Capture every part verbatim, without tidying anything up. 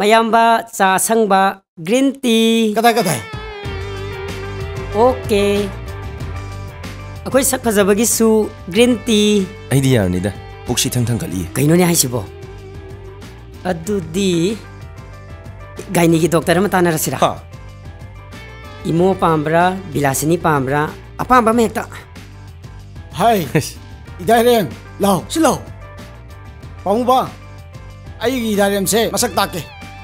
mayamba cha sangba green tea kadai kadai okay akoi sak phajabagi su green tea idea ni da boxi thang thang kali kaino ni haisibo adu di gaini ki doctor ma tana rasira ha imo pambra bilasini pambra apamba me ta hai idaren lao silo pang ba ai idaren se masak ta ke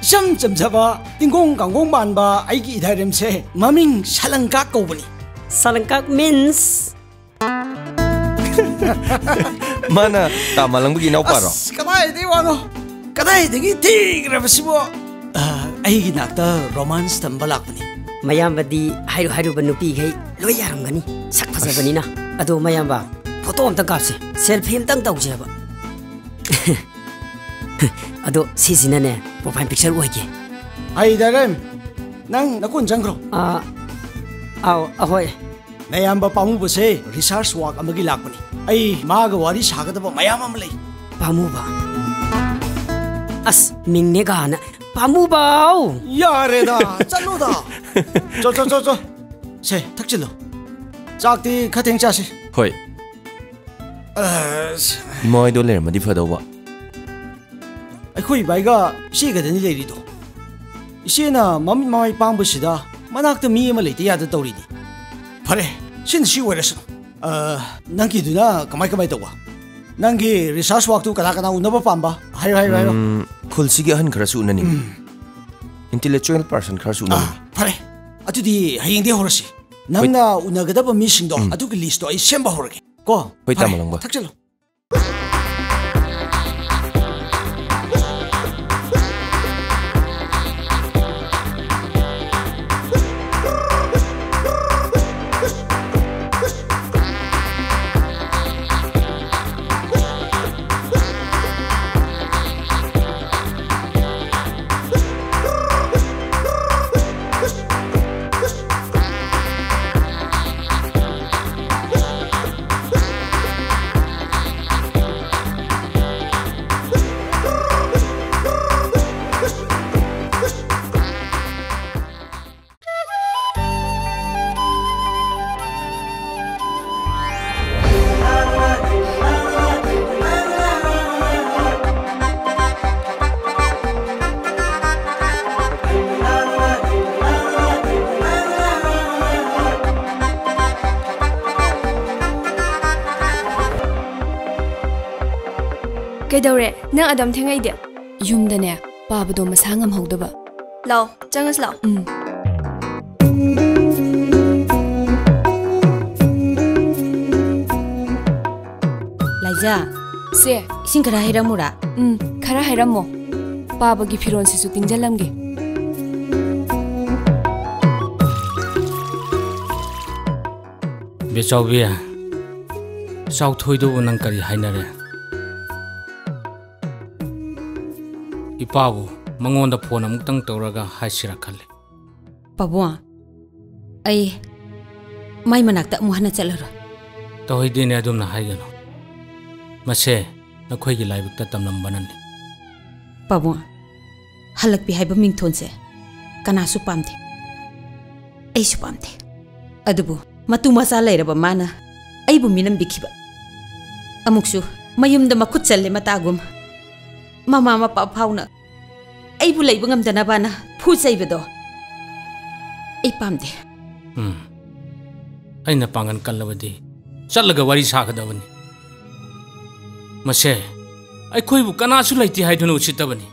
Sam Jamjava, Tingong Kangong Banba, Aiki Idem say, Maming Salangkak Company. Salangkak means Mana Tamalang begin opera. Kadai they want Kadai they get tea gravasimo. Aiki Nata, Romance Tambalakni. Mayamba di Hairu Hairu Banupi, Loyarangani, Sakpasavanina, Ado Mayamba, Photo of the Gapse, Self Him Tang Dog Java. Ado Sisinane, Profile Picture Wiki. Hi, Darem Nang Nakun Jangro. Ah, ahoy. Nayamba Pamuba say, research walk Amagilakuni. Ay, Magawari Shakataba Mayamamli. Pamuba As Mingnegana Pamuba Yareda Saluda. So, so, so, so. Say, Taxilo. Zakti cutting chassis. Hoi. Moy Dolem, Madifadova. ꯑꯩꯈꯣꯏ ꯕꯥꯏꯒ ꯁꯤꯒꯗꯅꯤ ꯂꯩꯔꯤꯗꯣ ꯏꯆꯦꯅ ꯃꯃꯤꯠ ꯃꯃꯥꯏ ꯄꯥꯡꯕꯁꯤꯗ ꯃꯅꯥꯛꯇ ꯃꯤ ꯑꯃ ꯂꯩꯇ ꯌꯥꯗ ꯇꯧꯔꯤꯅꯤ ꯐꯔꯦ ꯁꯤꯅ ꯁꯤ ꯑꯣꯏꯔꯁꯅꯨ ꯅꯪꯒꯤꯗꯨꯅ ꯀꯃꯥꯏ ꯀꯃꯥꯏ ꯇꯧꯕ ꯅꯪꯒꯤ ꯔꯤꯁꯥꯔꯁ ꯋꯥꯛꯇꯨ ꯀꯅꯥ ꯀꯅꯥ ꯎꯅꯕ ꯄꯥꯝꯕ ꯍꯥꯏꯌꯣ ꯍꯥꯏꯌꯣ ꯍꯥꯏꯌꯣ ꯈꯨꯜꯁꯤꯒꯤ ꯑꯍꯟ ꯈꯔꯁꯨ ꯎꯅꯅꯤ ꯏꯟꯇꯦꯂꯦꯛꯆꯨꯋꯦꯜ ꯄꯔꯁꯟ ꯈꯔꯁꯨ ꯎꯅꯅꯤ ꯐꯔꯦ ꯑꯗꯨꯗꯤ ꯍꯌꯦꯡꯗꯤ ꯍꯧꯔꯁꯤ ꯅꯪꯅ ꯎꯅꯒꯗꯕ ꯃꯤꯁꯤꯡꯗꯣ ꯑꯗꯨꯒꯤ ꯂꯤꯁꯇꯣ ꯑꯩ ꯁꯦꯝꯕ ꯍꯧꯔꯒꯦ ꯀꯣ ꯍꯣꯏ ꯇꯥꯃꯂꯪꯕ ꯊꯛꯆꯜꯂꯣ Kedore, nang adam tengah ide. Yumda ne, papa do mas hangam hauda ba. Lau, jangan selau. Hmm. Laija, se, sing kara hera mura. Hmm, kara hera mo. Papa gi firon sisu tinggal lamge. Besau biar, sau thui do nang kari hai nare. Ipabu, mangonda phone amuk tang toraga haisira khale. Pabua, ai mai manak ta muhana chalaro. Tohi din ya dumna haigano. Mase na khoi gi laibuk ta tamlam banan ni. Pabua, halak bi haiba ming thonse. Kana su pamte. Ai su pamte. Adubu, matu masa lairaba mana. Ai bu minam bikhiba. Amuksu, mayumda makut challe matagum. Mama mapa pauna. Aibu laibu ngam dana bana. Phusa ibedo. Ipamde. Hmm. Aina pangan kallavadi. Chalaga wari sakadavani. Mase. Ai koi bu kana su laiti haidunu uchitavani.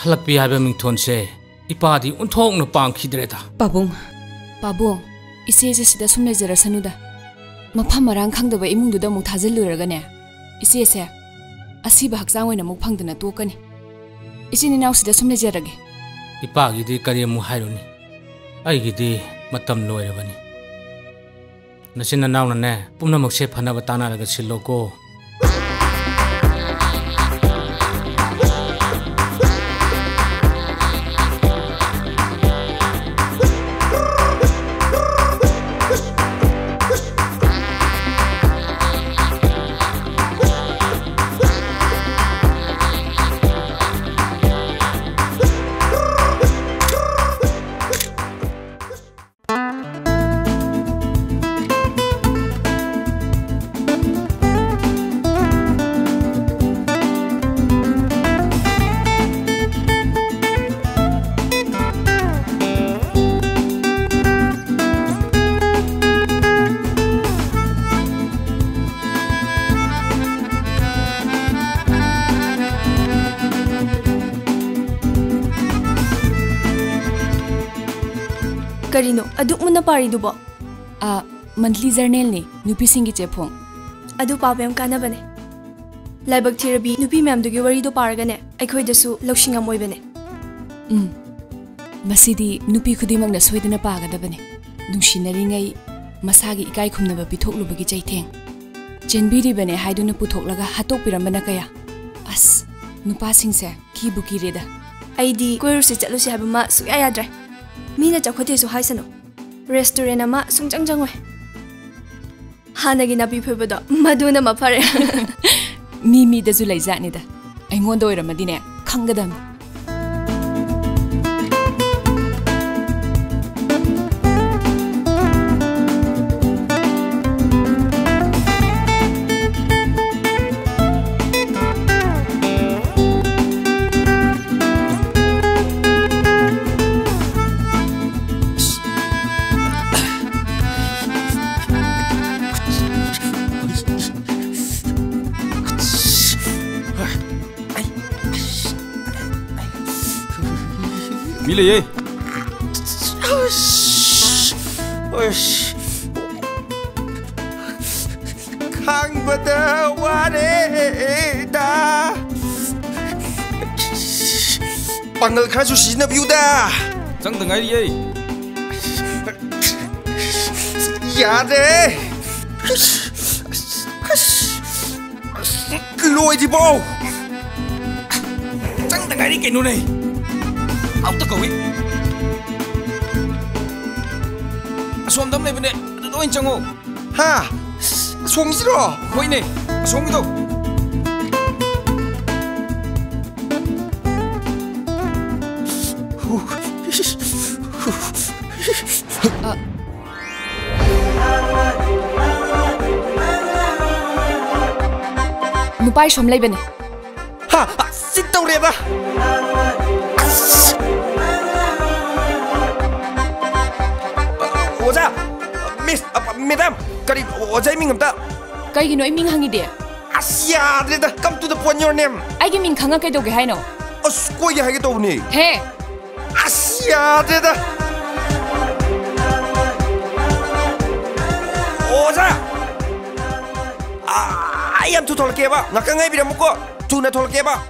Halappi haiba mingthon se. Ipadi unthokna pangkhidreda. Pabung. Pabung. Ise je sida sum lejarasanu da. Mafam marang khangdaba imungduda muk thajilluraga ne. Isi ese, asih bahagzang wena mukpang dana tuo kani. Isi ni nausi dasum lejar lagi. Ipa gidi karya muhaironi, ay gidi matam noer bani. Nasi na nauna ne, pumna makseh phana batana laga siloko. Karino, aduk mana pari duba? Ah, monthly journal ni, nupi singi cepong. Aduk pabem kana bane. Laibak therapy nupi mem dugi wari do paragane. Aikoi dasu lakshinga moi bane. Hmm. Masidi nupi khudimang na soidana pagada bane. Nungshinari ngai masagi ikai khumna ba pithoklu bagi jaitheng. Jenbiri bane haiduna puthoklaga hatok pirambana kaya. As nupa singse ki buki reda. Aidi koirusi chatlusi habama suya yadre. Mina chakhate su haisano. Restaurant ama sungjangjangwe. Hanagi napi phebada maduna mapare. Mimi da zulai jatni da. Aingon doira madine khangadam. Miley, hang but the water, da. Bangal kasu sina biuda. Zang dengai ye. Yade. Loi di bau. Zang dengai ni kenu ni. Out the COVID. Swam dam never do in Chango. Ha! Swam zero. Wait, nay. Swam go. Nupai Swam Laban. Ha! Sit down, Reba. Oza, Miss, Madam, Kari, what's I mean of that? Kai, you know, I mean, hang it. Asia, come to the point your name. I give me Kangaka do Gaino. A square Hagitoni. Hey, Asia, Oza, I am to Tolkeva, Nakanga Bidamuko, Tuna Tolkeva.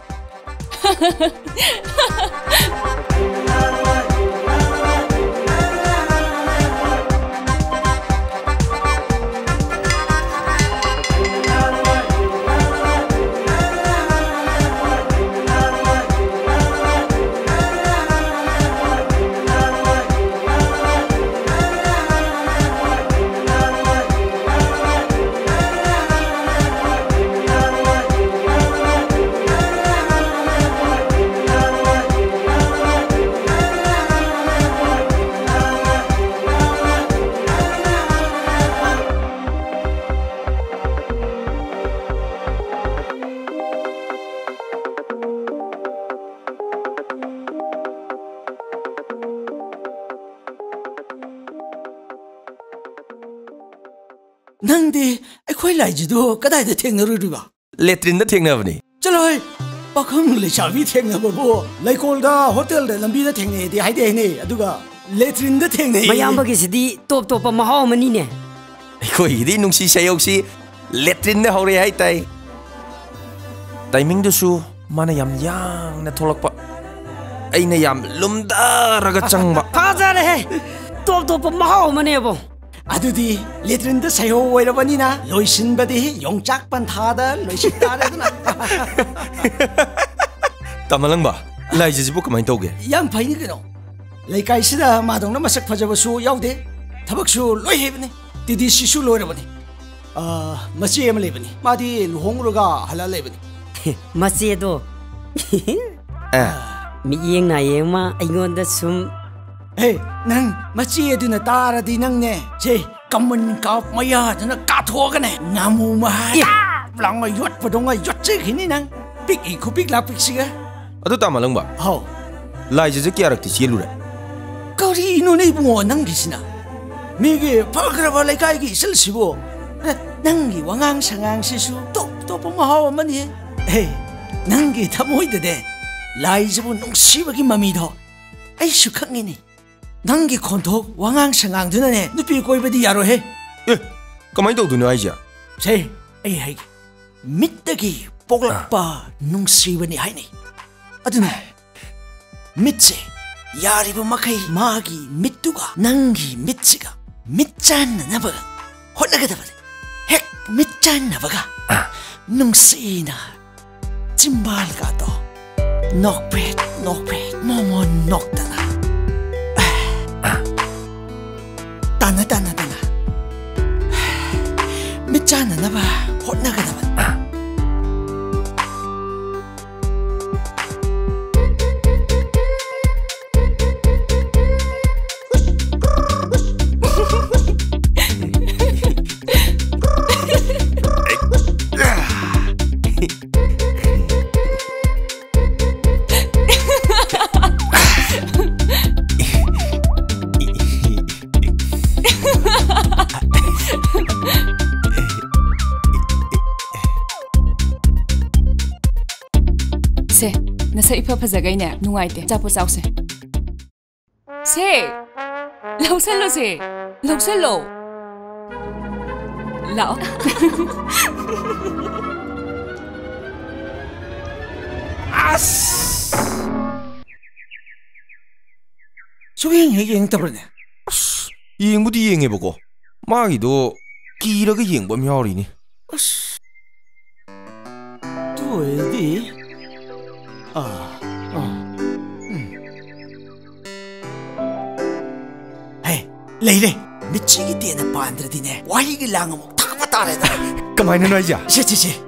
Nandi, I quite like you do. Could I the thing of Ruba? Let in the thing of me. Jaloy, Bakumli shall be taken over. Like all the hotel and be the thing, the idea, Aduga. Let in the thing, my young is the top top of Mahomanine. Koi, the Nuxi Sayoxi, let in the Hori Haitai. Timing the shoe, Manayam Yang, the Tolopa. Ainayam Lumda Ragachamba. Pazare, top top of Mahomanebo. Adudi, later in the Sayo Weravanina, Loisin Badi, Young Jack Pantada, Loisitana Tamalamba, Liza's book, my dog. Young Pinigino. Like I said, Madame Namasak Pajavasu Yaude, Tabaksu, Loyhevni, did this issue Loravani. Ah, Masia Levani, Madi, Hongroga, Hala Levani. Masiedo. Ah, me young Nayama, I want the sum. Hey, Nang, Machi did Natara di Nangne. Say, come and cough my yard and a cat walk on it. Namu, yeah, long a yacht for don't a yacht chicken in a big eco big lapis cigar. Adutamalumba, how? Lies is a character, children. Cody no name more Nangisna. Migi, Parker like I get Silsibo. Nangi, Wangang Sangang Sisu, top top of my money. Hey, Nangi, Tamoy the dead. Lies won't see what in my middle. I should come in it. 낭기 콘톡 왕왕 생강 드는네 눕히 꼬이버디 야로해. 예, 가만히 떠두냐 아이자. 제, 에이 하이, 밑대기 뽀글빠 농시원이 하이니. 아드네, 밑지 야리브 마카이 마기 밑두가 낭기 밑지가 밑짠 나버가 혼나게 다버리. 핵 밑짠 나버가 농시나 짐발가도. 녹빛 녹빛 몸은 녹다나 따나 따나 따나 믿지 않았나봐 혼나가나봐 세, 나서 이파 파자가이네. 누가이대? 자포 싸우세. 세, 라우셀로 세, 라우셀로, 라우. 아스. 소행 해행 떠버네. 아스, 이행 무디 이행해 보고. 마기도 길어게 이행 범 효리니. 아스. 또 어디? 아, 어, 음. 헤이, 레이레, 미치기 때는 반드르디네. 와이기 랑은 탁 왔다래다. 그만해 놔이자. 시시시.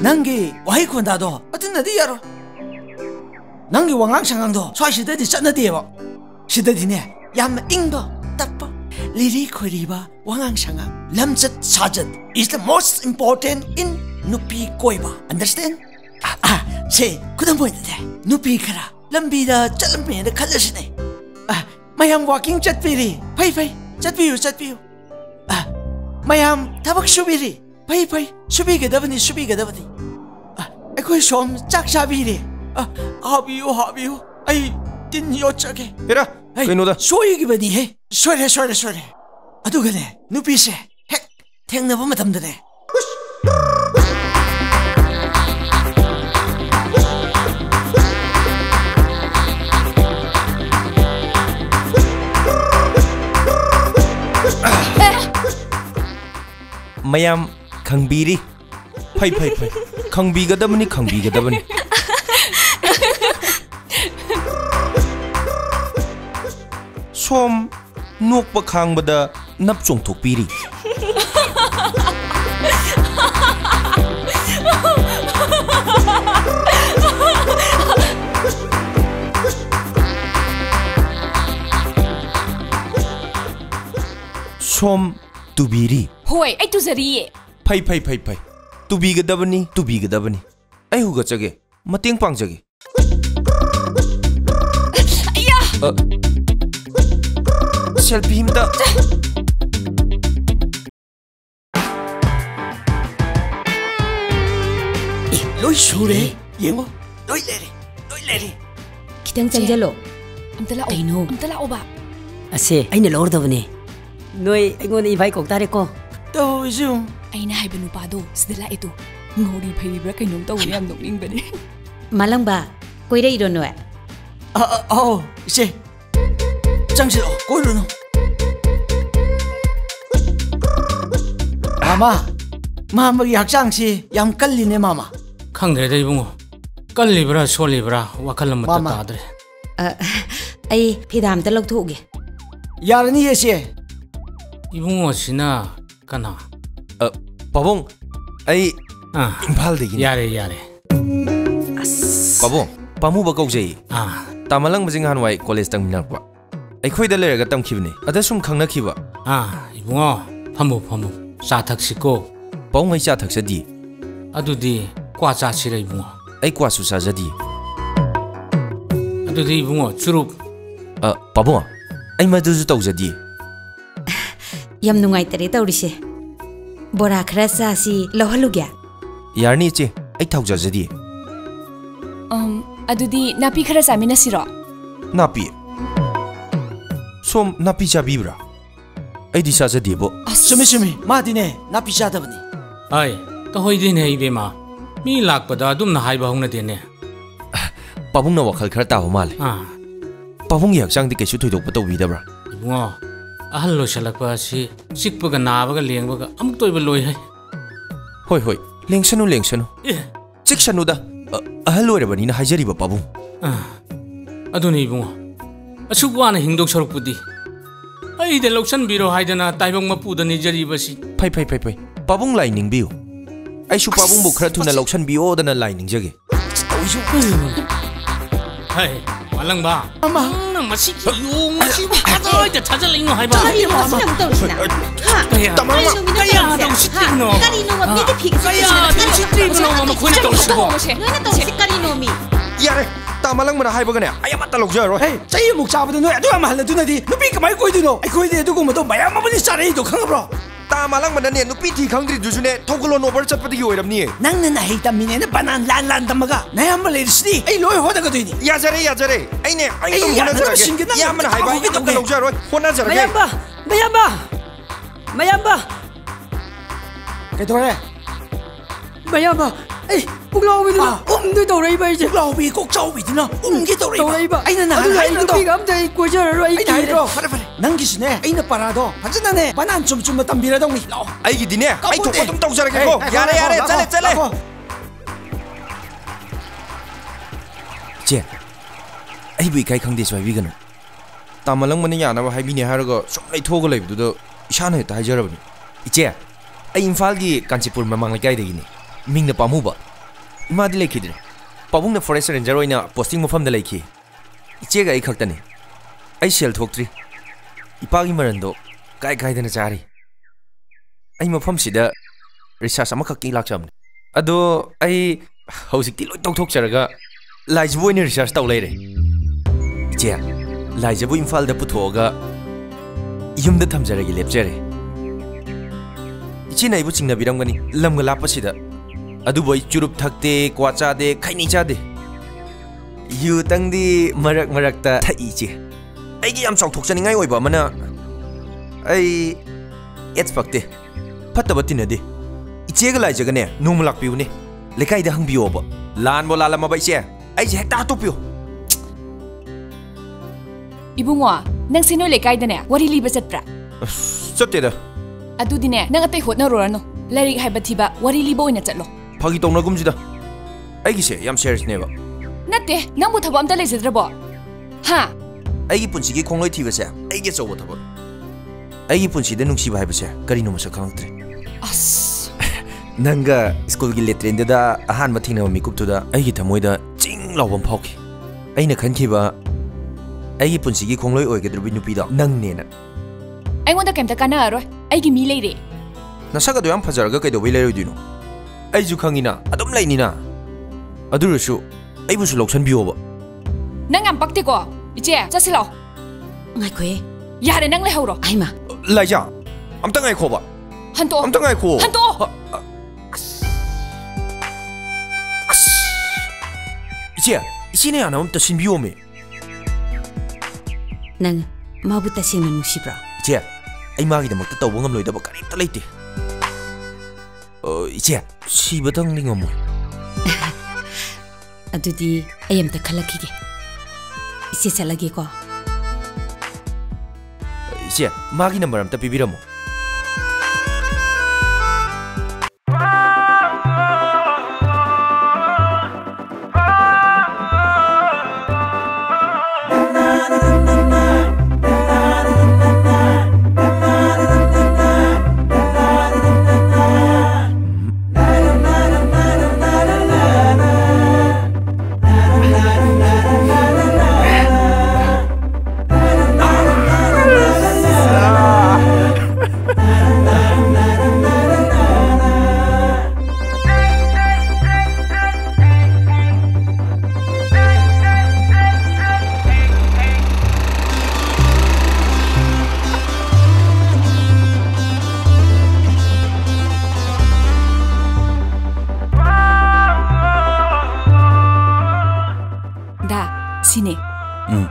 난기 와이콘 다도 어떤 나디야로. 난기 왕왕 상강도 사실대디 짠나디에버. 시대디네. 얌 잉버 따빠. 리리 코리바 왕왕 상강. 람젯 사전 is the most important in 누피 꼬이바. Understand? 아, 제 그다음 보이는데 누피카라 람비다 짤람비네 칼라시네. 아, 마얌 워킹 잣비리 파이파이 잣비유 잣비유. 아, 마얌 타박 수비리 파이파이 수비가 더버니 수비가 더버니. 아, 아이고 좀 짝샤비리. 아, 하비유 하비유. 아이 딘 요짝에. 에라, 왜노다? 소이기만이 해. 소래 소래 소래. 아, 누가네? 누피세. 핵 탱나 보면 담드네. 마얌 강비리 파이파이파이 강비가 더보니 강비가 더보니 솜 녹바 강보다 납종톡 비리 솜 두비리 호이 아이 두자리 파이 파이 파이 파이 두비가 더버니 두비가 더버니 아이 후가 저기 마땡빵 저기 아야 어 셀피 힘다 너이 쇼래 영어 너이 레리 너이 레리 기땅 장절로 암달라 오이노 암달라 오바 아세 아이네 러어 더버니 너이 이거는 이 바이 꼭 다랬고 좀 아이나 하이브 누바도 스들라 에도 노리 바이브라 그냥 떠오르 안 녹는 거네 말랑바 꼬이래 이러노야 아아오 씨 장실 어 꼬이러노 마마 마마기 학장시 양 깔리네 마마 강대대 이봉호 깔리브라 솔리브라 와칼람 맞다 다들 아 아이 피담 달록 토게 야르니 예시 이봉호 씨나 까나 어 바봉 아이 아 임팔데기 야래 야래 바봉 바무바 가우제이 아 따말랑 무징 한와이 콜레지 땅미날바 아이코이다 레가 땅키브니 아다숨 강나키바 아 이봉어 파무 파무 사탁시고 바옹의 사탁서디 아두디 꽈자치레 이봉어 아이 꽈수사자디 아두디 이봉어 주룩 아 바봉 아이 마두주 따우자디 ꯌꯥꯝ ꯅꯨꯡꯉꯥꯏꯇꯔꯦ ꯇꯧꯔꯤꯁꯦ ꯕꯣꯔꯥ ꯈꯔ ꯆꯥꯁꯤ ꯂꯧꯍꯜꯂꯨꯒꯦ ꯌꯥꯔꯅꯤ ꯏꯆꯦ ꯑꯩ ꯊꯧꯖꯖꯗꯤ ꯑꯝ ꯑꯗꯨꯗꯤ ꯅꯥꯄꯤ ꯈꯔ ꯆꯥꯃꯤꯟꯅꯁꯤꯔꯣ ꯅꯥꯄꯤ som napija bibra. Ai disa se debo. Shumi shumi, ma dine napija dabni. Ai, to hoi dine ibema. Mi lak pada dum na hai bahung na dine. Pabung na wakhal khara ta ho mal. Ah. Pabung yak sang di kesu thoi dok pa tobi dabra. Ngo. Ahal lo shalak pa si sik pa ga na ba ga leng ba ga am toi ba loi hai. Hoi hoi, leng sanu leng sanu. Chik sanu da. Ahal lo re bani na haijari ba pabung. Ah. Aduni ibung. Asukwana hingdok sorokpudi. Ai de loksan biro haidana taibong mapuda ni jaribasi. Pai pai pai pai. Pabung lining biu. Ai su pabung bu khra thuna loksan biu dana lining jage. Hai, walang ba. Ama nang masiki yo masiki adoi de tajaling no hai ba. Ai ma nang tausina. Ha. Tamama. Ai ya tausina no. Kari no wa mede phik. Ai ya tausina no wa khun tausina. No na tausina kari no mi. Yare. Malang mana hai baganya? Ayam mata lokja ro. Hey, saya muksa betul no. Aduh amah le tu nanti. Nupi kemai koi tu no. Koi tu kau betul bayam apa ni cara itu kang bro. Ta malang mana ni nupi ti kang diri jujune thoglo no bercap peti kau iram ni. Nang nana hei tamin ni banan lan lan tamaga. Naya amah le risni. Ay loy hoda kau tu ni. Ya jare ya jare. Ay ni ay tu mana jare. Ya mana hai baganya tu lokja ro. Mana jare. Bayam ba, bayam ba, bayam ba. Kau ni. Bayam ba. Ay. 아, 엄두 도레이바 이제 라오비 꼭 저비드나 엄기 도레이바 도레이바 아이는 나는 비가 엄대 고저로 이게 아이로 파라파라 남기시네 아이는 파라도 반전하네 반안 좀좀 담비라도 미 아이기 디네 아이 도가 좀 떠오자라게 고 야래 야래 잘래 잘래 제 아이 비가이 강대서 위거는 담말랑만이 야나와 하이비네 하라고 쇼레이 토고 레이브도 샤네 다이저러니 이제 아이 인팔기 간치풀 마망을 가야 되겠네 밍나 빠무바 Imadi leki dina. Pabung na forest ranger oina posting mufam da leki. Ichega ai khakta ne. Ai shell thokri. Ipagi marando kai kai dena chari. Ai mufam sida research amakak ki lakcham. Ado ai hausikti loi tok thok charaga laija boina research taw leire. Iche laija bo Imphal da puthoga yumda thamjaragi lepchere. Iche nai bo chingna biramgani lamga lapa sida. Aduh boy curup thakte kuaca de kai ni cha de. You tang di marak marak ta thai je. Aigi am sok thok chani ngai oi ba mana. Ai ets pakte. Phatta batin de. Iche ga lai jaga ne num lak piu ne. Lekai da hang biu ba. Lan bo lala ma ba iche. Ai je ta to piu. Ibungwa nang sino lekai da ne wari liba set pra. Chatte da. Adu di ne nang atai hot na ro no. Larik hai bathiba wari liba oina chatlo. Pagi tong nagum jida. Aigi se yam serious neba. Natte, namu thabo amta lejidra ba. Ha. Aigi punchi gi khongloi thiba se. Aigi chobo thabo. Aigi punchi de nungsi ba hai ba se. Kari no masa khangtre. As. Nanga school gi letrende da ahan ma thina mi kup tu da. Aigi thamoi da ching lawam phokhi. Aina khan khiba. Aigi punchi gi khongloi oi gedru bi nupi da. Nang ne na. Aingonda kem ta kana aro. Aigi mi leire. Nasaga do yam phajaraga kai do bi leiroi dino. Aiju khangina adum lainina adurushu aibu su loksan biyoba nangam pakte ko iche chasilo ngai khoe yare nang le hauro aima laija amta ngai khoba hanto amta ngai kho hanto iche isine ana amta sin biyome nang mabuta sinu nusibra iche aima gi damakta tawba ngam loidaba kari ta leite 이제 시부당 링어물 아두디 아이엠다 칼라키게 이제 살라기고 이제 마기는 바람다 비비라모 Sini. Hmm.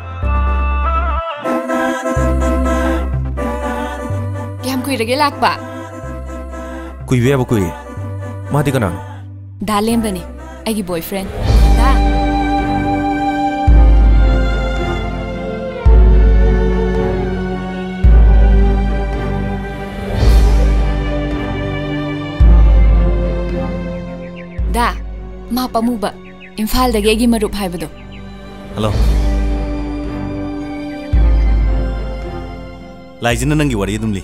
ಗಿಡಗೆ ಲಾಕ್ಬಾ ಕುಯ್ವೆ ಅವ ಕುಯ್ವೆ ಮಾತಿಕ ನಾನು ದಾಲೇಂ ಬನಿ ಐಗಿ boy friend ದಾ दा मा पमुबा इंफाल दगे गी मरुप हाइबदो hello लाइजन नंगी वरी Dumli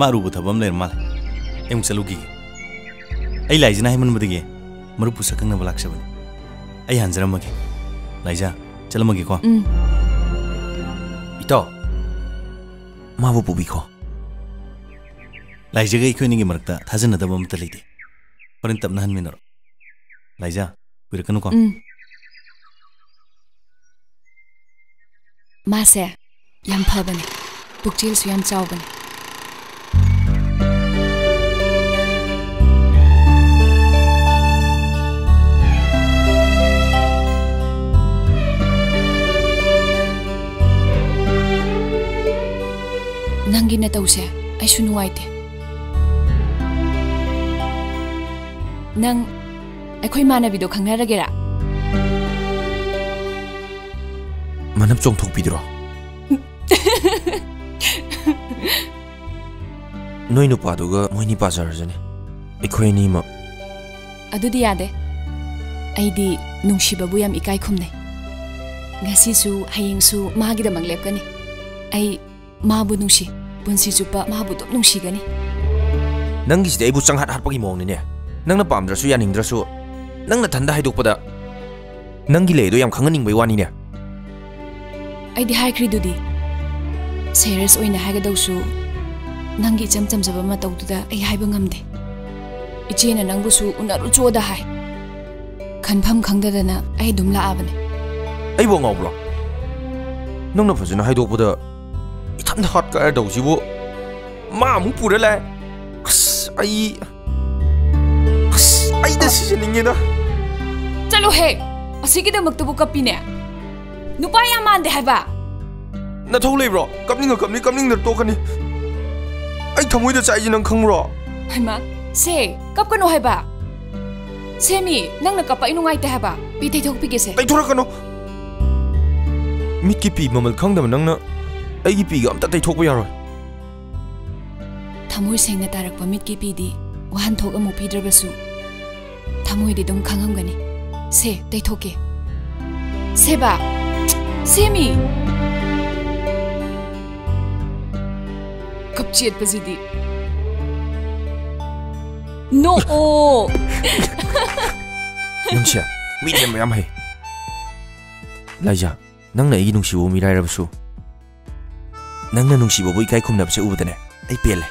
Marubo tabo mo normal. Ay mo salugi. Ay lagi na himan mo di kaya. Marubo sa kang nabalak siya ba? Ay hanzara mo kaya. Laija, chala mo kaya ko. Ito. Mawo pubi ko. Laija kaya ikaw niyong marakta, thasan na tabo mo talite. Parintab na hanmin naro. Laija, pwede ka nung ko? Masa, yam pa ba ni? Bukjil su yam chao ba ni? Nanggi na tao siya, ay sunuway te. Nang... ꯑꯩꯈꯣꯏ ꯃꯥꯟꯅꯕꯤꯗꯣ ꯈꯪꯅꯔꯒꯦꯔꯥ ꯃꯅꯝ ꯆꯣꯡꯊꯣꯛꯄꯤꯗ꯭ꯔꯣ ꯅꯣꯏ ꯅꯨꯄꯥꯗꯨꯒ ꯃꯣꯏꯅꯤ ꯄꯥꯖꯔꯖꯅꯤ ꯑꯩꯈꯣꯏ ꯑꯅꯤꯃ ꯑꯗꯨꯗꯤ ꯌꯥꯗꯦ ꯑꯩꯗꯤ ꯅꯨꯡꯁꯤꯕꯕꯨ ꯌꯥꯝ ꯏꯀꯥꯏ ꯈꯨꯝꯅꯩ ꯉꯁꯤꯁꯨ ꯍꯌꯦꯡꯁꯨ ꯃꯥꯒꯤꯗꯃꯛ ꯂꯦꯞꯀꯅꯤ ꯑꯩ ꯃꯥꯕꯨ ꯅꯨꯡꯁꯤ ꯄꯨꯟꯁꯤ ꯆꯨꯞꯄ ꯃꯥꯕꯨ ꯑꯗꯨꯝ ꯅꯨꯡꯁꯤꯒꯅꯤ ꯅꯪꯒꯤꯁꯤꯗꯤ ꯑꯩꯕꯨ ꯆꯪꯍꯥꯠ ꯍꯥꯠꯄꯒꯤ ꯃꯑꯣꯡꯅꯤꯅꯦ ꯅꯪꯅ ꯄꯥꯝꯗ꯭ꯔꯁꯨ ꯌꯥꯅꯤꯡꯗ꯭ꯔꯁꯨ Nang natanda haidokpada Nanggi leido yam khanganingbay wani ne Aidi haikridudi Serious oina haigadawsu Nanggi icham chamjaba matawduda ai haiba ngamde Ichena nangbusu unaru choda hai Khanpham khangdadana ai dum laabane Aibo ngawbro Nangna phajana haidokpada Ithamda hatka dawsibu Ma mu pura lai As ai Ay desisyoningin na. Chalo he. Asige da magtubo kapi ne. Nupaya man de haba. Na thole bro. Kapning na kapning kapning na to kani. Ay thamoy da sa ay nang kang bro. Hay ma. Se kap kano haba. Se mi nang nakapa inungay te haba. Pitay thok pigese. Tay thora kano. Miki pi mamal kang da nang na. Ay gi pi gam ta tay thok ba yaro. Thamoy seng na tarak pa miki pi di. Wahan thok amu pi drabasu. Tamoy di dong kangam gani. Se, tay thoke. Seba, semi. Kapchiyat pazidi. No o. Nungsia, medium yam hai. Laija, nang na igi nungsibo mirai rabsu. Nang na nungsibo bo ikai kumnab se ubudane. Ay pele.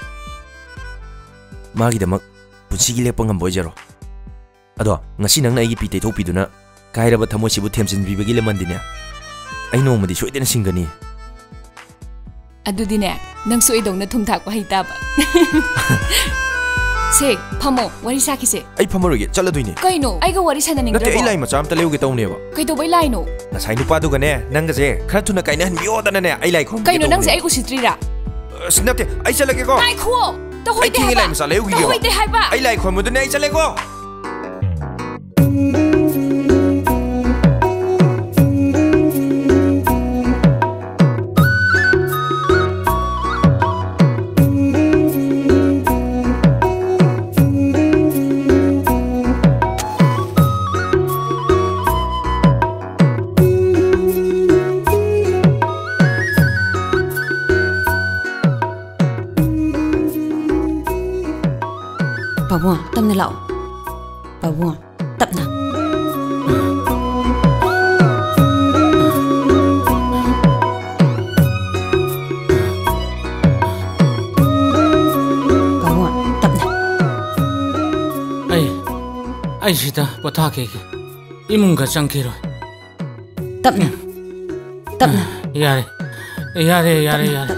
Magi damak punsigi lepa ngamboy jaro. Ado, ngasi nang naigi pitay thopiduna kairaba thamoisibu themsinbibagi lemandine. Ai nomadi soidena singani. Adudine, nang soidongna thumthakpa haitaba. Se, phamo, wari sakise. Ai phamoruge, chaladuine. Kaino, aiga wari sananing. Nate ai lai macha amta leuge tauneba. Kaido bai lai no. Nasai nupaduga ne, nangase khara thuna kaina miodana ne, ai lai khom. Kaino nangse ai usitrira. Snate, ai chalage ko. Ai khuo. Ta hoite hai. Ai lai macha leuge. Ta hoite hai ba. Ai lai khomudune ai chalage ko. Pabung, tamna lao. Pabung, tapna. 아이시다 못하게기 이문가 장기로 땀나 땀나 야래 야래 야래 야래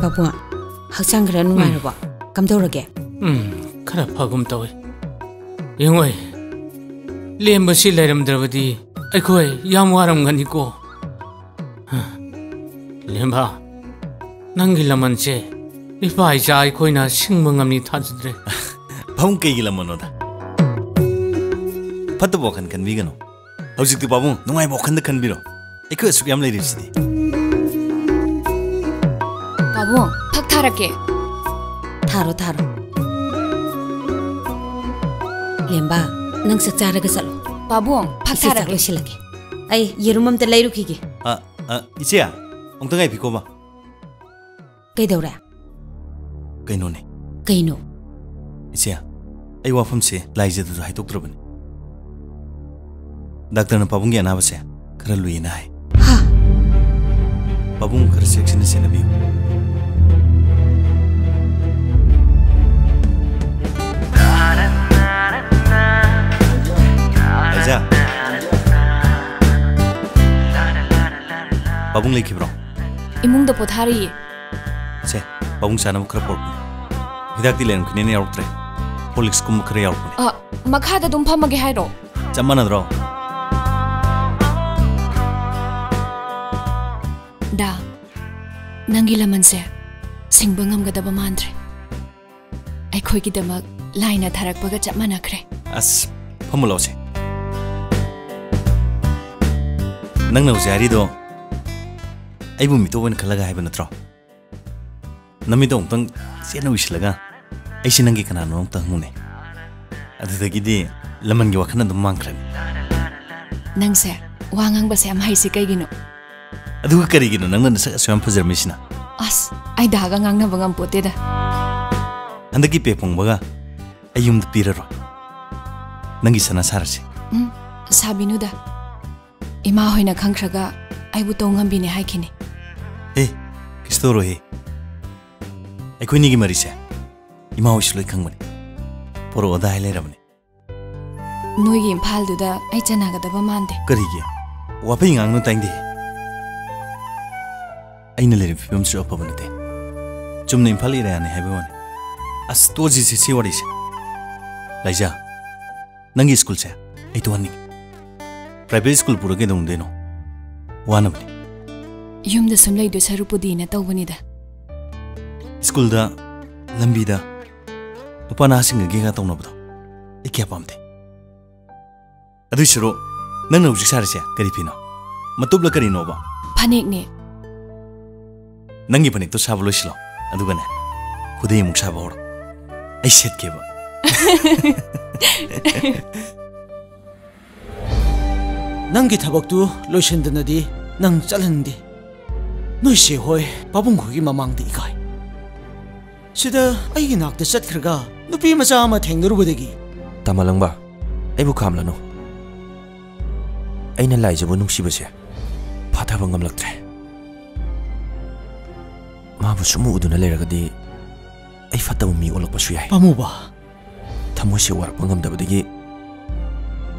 바보야 학창 그래 누마를 봐 감도르게 음 그래 파금 떠 영어에 리엠버 실내름 들어보디 아이코에 야무하람 가니고 리엠바 난길라만 제 이파이자 아이코이나 식멍함니 타지드레 바운 깨기라만오다 팟도보 간간 위가노 아직도 바운 농아이 목한득 간비로 이거 숙이 암 레이리시디 바운 팍 타라게 타로 타로 렘바 낭석 자르게 살로 바운 팍 타라게 실라게 아이 예루맘들 레이루키기 아아 이제야 엉덩이 비꼬마 ꯀꯩꯗꯧꯔꯦ ꯀꯩꯅꯣꯅꯦ ꯀꯩꯅꯣ ꯏꯆꯦ ꯑꯩ ꯋꯥꯐꯝꯁꯦ ꯂꯥꯏꯖꯗꯁꯨ ꯍꯥꯏꯗꯣꯛꯇ꯭ꯔꯕꯅꯤ ꯗꯥꯛꯇꯔꯅ ꯄꯥꯕꯨꯡꯒꯤ ꯑꯅꯥꯕꯁꯦ ꯈꯔ ꯂꯨꯏꯅ ꯍꯥꯏ ꯍꯥ ꯄꯥꯕꯨꯡ ꯈꯔ ꯆꯦꯛꯁꯤꯟꯅ ꯁꯦꯟꯅꯕꯤꯌꯨ ꯂꯥꯏꯖꯥ ꯄꯥꯕꯨꯡ ꯂꯩꯈꯤꯕ꯭ꯔꯣ ꯏꯃꯨꯡꯗ ꯄꯣꯊꯥꯔꯤꯌꯦ चे बाबूं साना मुखर पोर्ट में हिदाक दिले उनके ने ने आउट रे पुलिस को मुखर आउट में आ मखादा तुम फा मगे है रो चम्मा न रो डा नंगीला मन से सिंह बंगम गदा बमान रे ऐ कोई की दमक लाइन अधारक बगा चम्मा न करे अस फमुलो से नंग न उजारी दो ऐ बुमी तो वन खलगा है बनत्रो ꯅꯃꯤꯗꯣꯡꯇꯪ ꯆꯦꯠꯅ ꯎꯏꯁꯤꯜꯂꯒ ꯑꯩꯁꯤ ꯅꯪꯒꯤ ꯀꯅꯥꯅꯣ ꯑꯝꯇ ꯍꯪꯉꯨꯅꯦ ꯑꯗꯨꯗꯒꯤꯗꯤ ꯂꯃꯟꯒꯤ ꯋꯥꯈꯜ ꯑꯗꯨꯝ ꯃꯥꯡꯈ꯭ꯔꯅꯤ ꯅꯪꯁꯦ ꯋꯥ ꯉꯥꯡꯕꯁꯦ ꯌꯥꯝ ꯍꯩꯁꯤ ꯀꯩꯒꯤꯅꯣ ꯑꯗꯨꯒ ꯀꯔꯤꯒꯤꯅꯣ ꯅꯪꯅ ꯅꯁꯛ ꯑꯁꯨꯛ ꯌꯥꯝ ꯐꯖꯔꯝꯃꯤꯁꯤꯅ ꯑꯁ ꯑꯩꯗꯥꯒ ꯉꯥꯡꯅꯕ ꯉꯝꯄꯣꯠꯇꯦꯗ ꯍꯟꯗꯛꯀꯤ ꯄꯦ ꯐꯪꯕꯒ ꯑꯩ ꯌꯨꯝꯗ ꯄꯤꯔꯔꯣꯏ ꯅꯪꯒꯤ ꯁꯅꯥ ꯁꯥꯔꯁꯤ ꯎꯝ ꯁꯥꯕꯤꯅꯨꯗ ꯏꯃꯥ ꯍꯣꯏꯅ ꯈꯪꯈ꯭ꯔꯒ ꯑꯩꯕꯨ ꯇꯧ ꯉꯝꯕꯤꯅꯦ ꯍꯥꯏꯈꯤꯅꯤ ꯑꯦ ꯀꯤꯁꯇꯣꯔꯣꯍꯦ ꯑꯩꯈꯣꯏꯅꯤꯒꯤ ꯃꯔꯤꯁꯦ ꯏꯃꯥ ꯍꯣꯏꯁꯨ ꯂꯣꯏ ꯈꯪꯕꯅꯤ ꯄꯣꯔꯣꯛꯑꯣꯗ ꯍꯥꯏ ꯂꯩꯔꯕꯅꯤ ꯅꯣꯏꯒꯤ ꯏꯝꯐꯥꯜꯗꯨꯗ ꯑꯩ ꯆꯠꯅꯒꯗꯕ ꯃꯥꯟꯗꯦ ꯀꯔꯤꯒꯤ ꯋꯥꯐꯩ ꯉꯥꯡꯅ ꯇꯥꯏꯗꯦ ꯑꯩꯅ ꯂꯩꯔꯤꯕ ꯐꯤꯕꯝꯁꯨ ꯑꯐꯕ ꯅꯠꯇꯦ ꯆꯨꯝꯅ ꯏꯝꯐꯥꯜ ꯑꯦꯔꯤꯌꯥꯅꯤ ꯍꯥꯏꯕ ꯋꯥꯅꯤ ꯑꯁ ꯇꯣꯖꯤꯁꯤ ꯁꯤ ꯋꯥꯔꯤꯁꯦ ꯂꯥꯏꯖꯥ ꯅꯪꯒꯤ ꯁ꯭ꯀꯨꯜꯁꯦ ꯑꯩ ꯇꯣꯛꯍꯟꯅꯤꯡꯉꯤ ꯄ꯭ꯔꯥꯏꯚꯦꯠ ꯁ꯭ꯀꯨꯜ ꯄꯨꯔ ꯀꯩꯗꯧꯅꯗꯣꯏꯅꯣ ꯋꯥꯅꯕꯅꯤ ꯌꯨꯝꯗ ꯁꯨꯝ ꯂꯩꯗꯣꯏ ꯁꯔꯨꯛꯄꯨꯗꯤꯅ ꯇꯧꯕꯅꯤꯗ ꯁ꯭ꯀꯨꯜꯗ ꯂꯝꯕꯤꯗ ꯅꯨꯄꯥ ꯅꯍꯥꯁꯤꯡꯒ ꯒꯦꯒ ꯇꯧꯅꯕꯗꯣ ꯑꯩ ꯀꯌꯥ ꯄꯥꯝꯗꯦ ꯑꯗꯨꯏ ꯁꯔꯨꯛ ꯅꯪꯅ ꯍꯧꯖꯤꯛ ꯁꯥꯔꯤꯁꯦ ꯀꯔꯤ ꯐꯤꯅꯣ ꯃꯇꯨꯞꯂ ꯀꯔꯤꯅꯣꯕ ꯐꯅꯦꯛꯅꯦ ꯅꯪꯒꯤ ꯐꯅꯦꯛꯇꯣ ꯁꯥꯕ ꯂꯣꯏꯁꯤꯜꯂꯣ ꯑꯗꯨꯒꯅꯦ ꯈꯨꯗꯩ ꯑꯃꯨꯛ ꯁꯥꯕ ꯍꯧꯔꯣ ꯑꯩ ꯁꯦꯠꯀꯦꯕ ꯅꯪꯒꯤ ꯊꯕꯛꯇꯨ ꯂꯣꯏꯁꯤꯟꯗꯅꯗꯤ ꯅꯪ ꯆꯠꯍꯟꯗꯦ ꯅꯣꯏꯁꯦ ꯍꯣꯏ ꯄꯥꯕꯨꯡꯈꯣꯏꯒꯤ ꯃꯃꯥꯡꯗ ꯏꯀꯥꯏ Sida, ayi nak de set kerja. Nupi macam amat hang dulu berdegi. Tamalang ba, ibu kam lano. Ayi nelayan jebun nungsi bersih. Patah bangam lakter. Maaf semua udah nelayan kadi. Ayi fatah bumi olok pasuyai. Pamu ba. Thamu si warak bangam dah berdegi.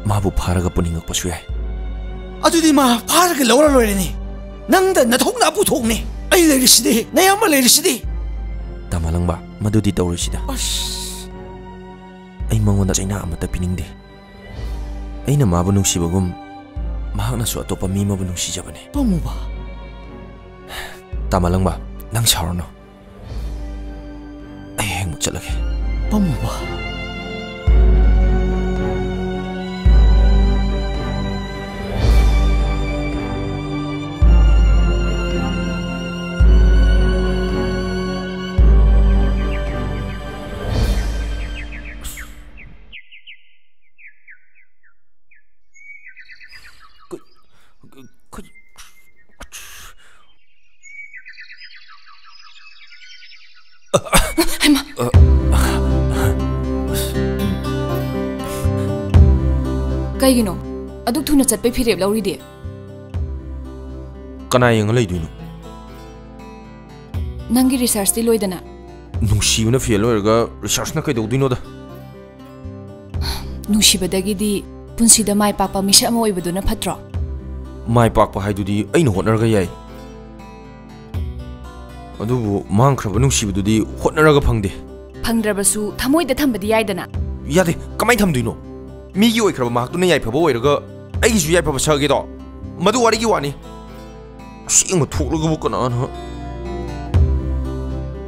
Maaf baharaga puningak pasuyai. Aduh di maaf baharaga lawan lawan ni. Nang dah nathong napu thong ni. Ayi lari sini, naya mal lari sini. Tamalang ba, madudi tawrisida. Ash, ay mangonda cina amata pining de. Ay na mabunung si bagum, mahak na suato pa mi mabunung si jabane. Pamu ba? Tamalang ba, nang sharno. Ay heng mucalak. Pamu ba? Kaya gino, aduk tu nacat pepirip lauri dia. Kenapa yang lain dulu? Nanggi research di loida na. ꯅꯨꯡꯁꯤꯕꯅ fail ꯑꯣꯏꯔꯒ ꯔꯤꯁꯔꯁꯅ ꯀꯩꯗꯧꯗꯣꯏꯅꯣꯗ ꯅꯨꯡꯁꯤꯕꯗꯒꯤꯗꯤ ꯄꯨꯟꯁꯤꯗ ꯃꯥꯏ ꯄꯥꯛꯄ ꯃꯤꯁꯛ ꯑꯃ ꯑꯣꯏꯕꯗꯨꯅ ꯐꯠꯇ꯭ꯔꯣ ꯃꯥꯏ ꯄꯥꯛꯄ ꯍꯥꯏꯗꯨꯗꯤ ꯑꯩꯅ ꯍꯣꯠꯅꯔꯒ ꯌꯥꯏ ꯑꯗꯨꯕꯨ ꯃꯥꯡꯈ꯭ꯔꯕ ꯅꯨꯡꯁꯤꯕꯗꯨꯗꯤ ꯍꯣꯠꯅꯔꯒ ꯐꯪꯗꯦ ꯐꯪꯗ꯭ꯔꯕꯁꯨ ꯊꯃꯣꯏꯗ ꯊꯝꯕꯗꯤ ꯌꯥꯏꯗꯅ ꯌꯥꯗꯦ ꯀꯃꯥꯏ ꯊꯝꯗꯣꯏꯅꯣ ꯃꯤꯒꯤ ꯑꯣꯏꯈ꯭ꯔꯕ ꯃꯍꯥꯛꯇꯨꯅ ꯌꯥꯏꯐꯕ ꯑꯣꯏꯔꯒ ꯑꯩꯒꯤꯁꯨ ꯌꯥꯏꯐꯕ ꯁꯥꯒꯦꯗꯣ ꯃꯗꯨ ꯋꯥꯔꯤꯒꯤ ꯋꯥꯅꯤ ꯑꯁꯦꯡꯕ ꯊꯣꯛꯂꯒꯕꯨ ꯀꯅꯥꯅ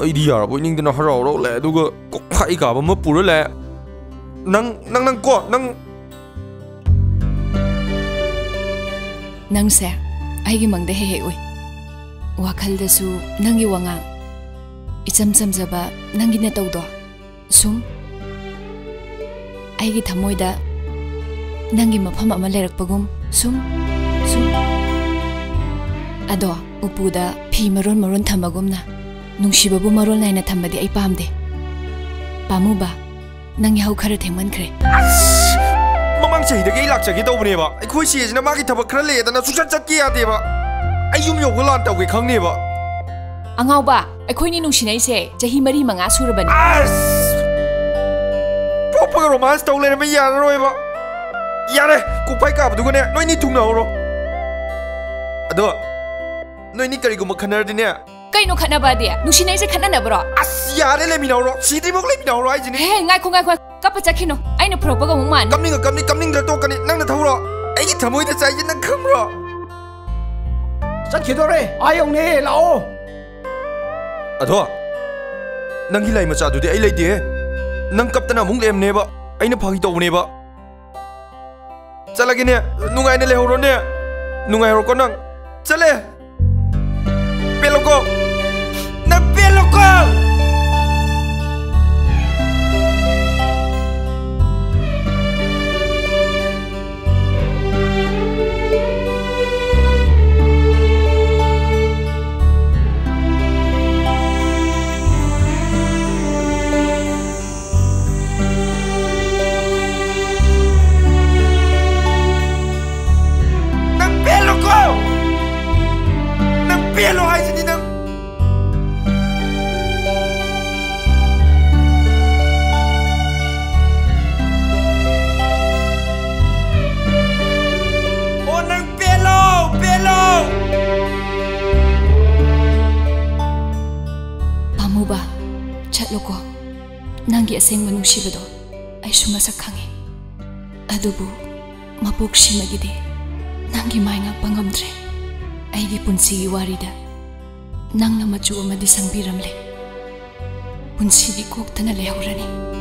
ꯑꯩꯗꯤ ꯌꯥꯔꯕꯣꯏ ꯅꯤꯡꯗꯅ ꯍꯔꯥꯎ ꯍꯔꯥꯎ ꯂꯥꯛꯑꯦ ꯑꯗꯨꯒ ꯀꯣꯛꯐꯥꯏ ꯀꯥꯕ ꯑꯃ ꯄꯨꯔ ꯂꯥꯛꯑꯦ ꯅꯪ ꯅꯪ ꯅꯪ ꯀꯣ ꯅꯪ ꯅꯪꯁꯦ ꯑꯩꯒꯤ ꯃꯪꯗ ꯍꯦꯛ ꯍꯦꯛ ꯎꯏ ꯋꯥꯈꯜꯗꯁꯨ ꯅꯪꯒꯤ ꯋꯥꯉꯥꯡ ꯏꯆꯝ ꯆꯝꯖꯕ ꯅꯪꯒꯤ ꯅꯇꯧꯗꯣ ꯁꯨꯝ ꯑꯩꯒꯤ ꯊꯃꯣꯏꯗ ꯅꯪꯒꯤ ꯃꯐꯝ ꯑꯃ ꯂꯩꯔꯛꯄꯒꯨꯝ ꯁꯨꯝ ꯁꯨꯝ ꯑꯗꯣ ꯎꯄꯨꯗ ꯐꯤ ꯃꯔꯣꯟ ꯃꯔꯣꯟ ꯊꯝꯕꯒꯨꯝꯅ ꯅꯨꯡꯁꯤꯕꯕꯨ ꯃꯔꯣꯜ ꯅꯥꯏꯅ ꯊꯝꯕꯗꯤ ꯑꯩ ꯄꯥꯝꯗꯦ ꯄꯥꯝꯃꯨꯕ ꯅꯪ ꯌꯥꯍꯧ ꯈꯔ ꯊꯦꯡꯃꯟꯈ꯭ꯔꯦ ꯃꯃꯥꯡ ꯆꯍꯤꯗꯒꯤ ꯑꯩ ꯂꯥꯛꯆꯒꯦ ꯇꯧꯕꯅꯦꯕ ꯑꯩꯈꯣꯏ ꯆꯦꯁꯤꯅ ꯃꯥꯒꯤ ꯊꯕꯛ ꯈꯔ ꯂꯩꯌꯦꯗꯅ ꯁꯨꯡꯆꯠ ꯆꯠꯀꯦ ꯌꯥꯗꯦꯕ ꯑꯩ ꯌꯨꯝ ꯌꯧꯕ ꯂꯥꯟ ꯇꯧꯒꯦ ꯈꯪꯅꯦꯕ ꯑꯉꯥꯎꯕ ꯑꯩꯈꯣꯏꯅꯤ ꯅꯨꯡꯁꯤꯅꯩꯁꯦ ꯆꯍꯤ ꯃꯔꯤ ꯃꯉꯥ ꯁꯨꯔꯕꯅꯤ ꯄꯣꯛꯄꯒ ꯔꯣꯃꯥꯟꯁ ꯇꯧ ꯂꯩꯔꯝꯕ ꯌꯥꯔꯔꯣꯏꯕ ꯌꯥꯔꯦ ꯀꯣꯛꯐꯥꯏ ꯀꯥꯕꯗꯨꯒꯅꯦ ꯅꯣꯏꯅꯤ ꯊꯨꯡꯅꯍꯧꯔꯣ ꯑꯗꯣ ꯅꯣꯏꯅꯤ ꯀꯔꯤꯒꯨꯝꯕ ꯈꯟꯅꯔꯗꯤꯅꯦ Kaino khana badi, nushi naise khana na bro. Asyare le minauro, sidi bok le minauro ai jini. Hey, ngai ko ngai ko, kapacha khino, ai na phropa ga mungman. Kamning ga kamning kamning da to kani, nang na thauro. Ai gi thamoi da chai jin nang khamro. Sat khidore, ai ong ne lao. Adho. Nang gi lai macha du de ai lai de. Nang kaptana mung lem ne ba, ai na phagi tobne ba. Chalagi ne, nungai ne le horo ne. Nungai horo ko nang. Chale. Pelo ko. Go! Seng manusiado, ay sumasak hangi. Adubo, mapukshi magide. Nang gimay ng pangamdre, ay gipunsi iwarida. Nang namajuwa madisang biramle. Punsi di kok tanalehurani.